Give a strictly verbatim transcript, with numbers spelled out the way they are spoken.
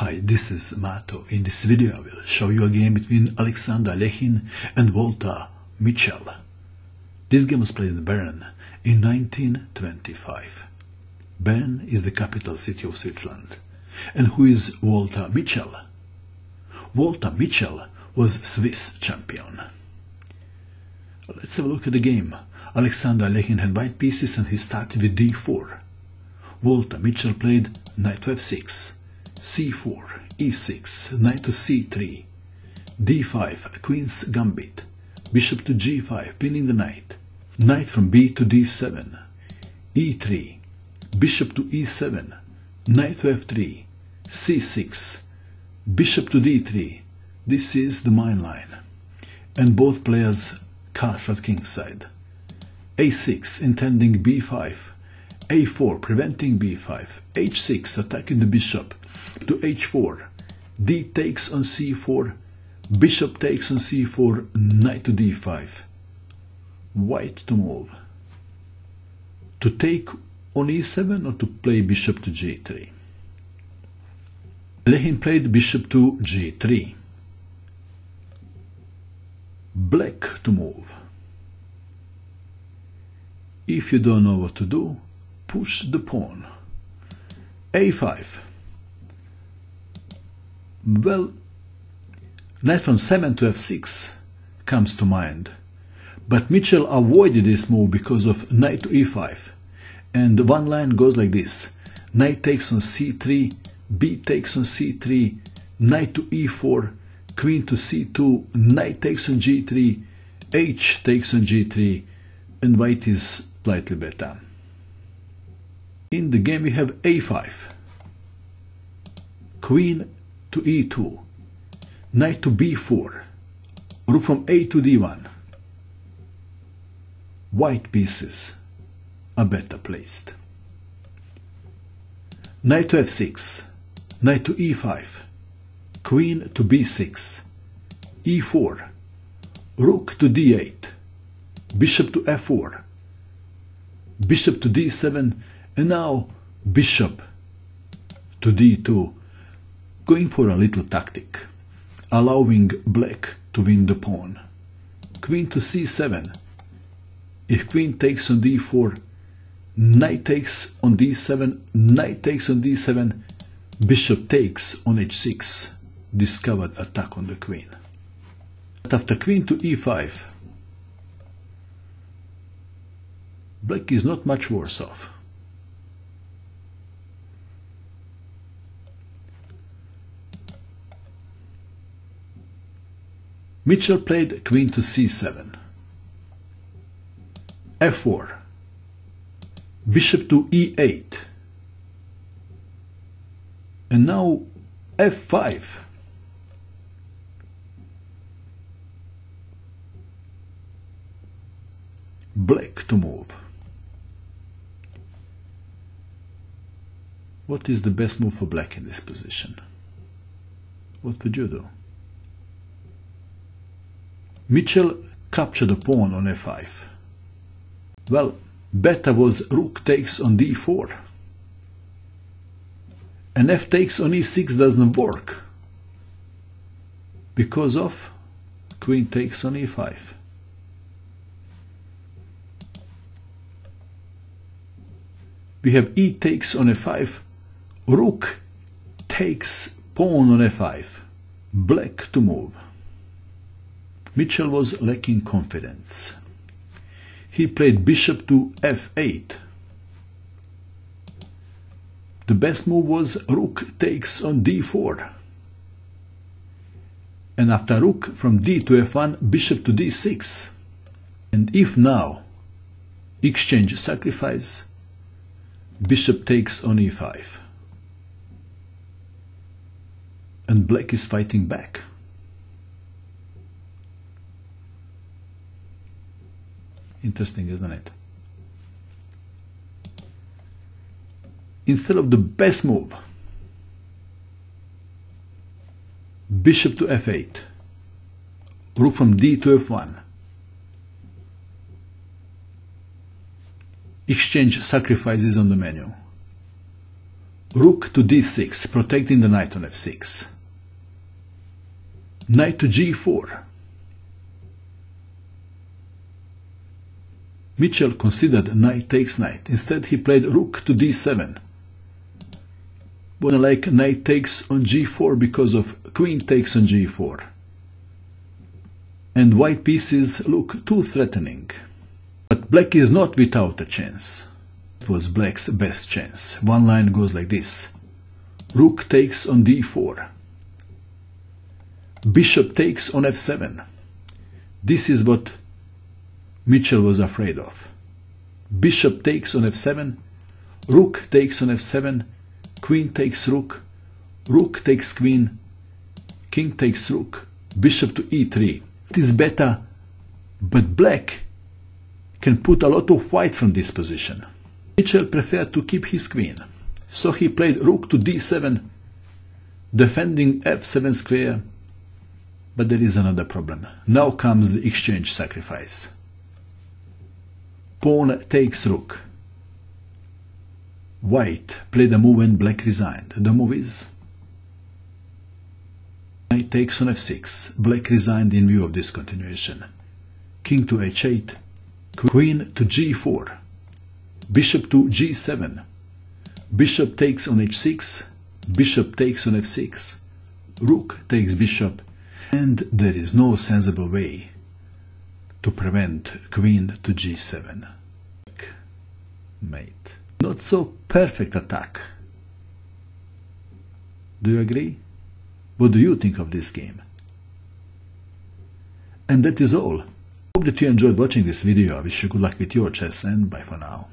Hi, this is Mato. In this video I will show you a game between Alexander Alekhine and Walter Michel. This game was played in Bern in nineteen twenty-five. Bern is the capital city of Switzerland. And who is Walter Michel? Walter Michel was Swiss champion. Let's have a look at the game. Alexander Alekhine had white pieces and he started with d four. Walter Michel played knight to f six. c four, e six, knight to c three, d five, queen's gambit, bishop to g five, pinning the knight, knight from b to d seven, e three, bishop to e seven, knight to f three, c six, bishop to d three. This is the main line, and both players castle at kingside. a six, intending b five, a four, preventing b five, h six, attacking the bishop, to h four, d takes on c four, bishop takes on c four, knight to d five, white to move, to take on e seven or to play bishop to g three. Alekhine played bishop to g three, black to move. If you don't know what to do, push the pawn. a five. Well, knight from seven to f six comes to mind, but Michel avoided this move because of knight to e five, and one line goes like this: knight takes on c three, b takes on c three, knight to e four, queen to c two, knight takes on g three, h takes on g three, and white is slightly better. In the game we have a five, queen to e two, knight to b four, rook from a to d one. White pieces are better placed. Knight to f six, knight to e five, queen to b six, e four, rook to d eight, bishop to f four, bishop to d seven, and now bishop to d two. Going for a little tactic, allowing black to win the pawn. Queen to c seven. If queen takes on d four, knight takes on d seven, knight takes on d seven, bishop takes on h six. Discovered attack on the queen. But after queen to e five, black is not much worse off. Michel played queen to c seven, f four, bishop to e eight, and now f five. Black to move. What is the best move for black in this position? What would you do? Michel captured the pawn on f five. Well, better was rook takes on d four. And f takes on e six doesn't work because of queen takes on e five. We have e takes on f five, rook takes pawn on f five. Black to move. Michel was lacking confidence. He played bishop to f eight. The best move was rook takes on d four. And after rook from d to f one, bishop to d six. And if now exchange sacrifice, bishop takes on e five. And black is fighting back. Interesting, isn't it? Instead of the best move, bishop to f eight, rook from d to f one, exchange sacrifices on the menu, Rook to d six, protecting the knight on f six. Knight to g four. Michel considered knight takes knight. Instead, he played rook to d seven. Bona like knight takes on g four because of queen takes on g four. And white pieces look too threatening. But black is not without a chance. It was black's best chance. One line goes like this. Rook takes on d four. Bishop takes on f seven. This is what Michel was afraid of. Bishop takes on f seven, rook takes on f seven, queen takes rook, rook takes queen, king takes rook, bishop to e three. It is better, but black can put a lot of white from this position. Michel preferred to keep his queen, so he played rook to d seven, defending f seven square, but there is another problem. Now comes the exchange sacrifice. Pawn takes rook. White played a move and black resigned. The move is knight takes on f six. Black resigned in view of this continuation. King to h eight. Queen to g four. Bishop to g seven. Bishop takes on h six. Bishop takes on f six. Rook takes bishop. And there is no sensible way to prevent queen to g seven. Mate. Not so perfect attack. Do you agree? What do you think of this game? And that is all. Hope that you enjoyed watching this video. I wish you good luck with your chess and bye for now.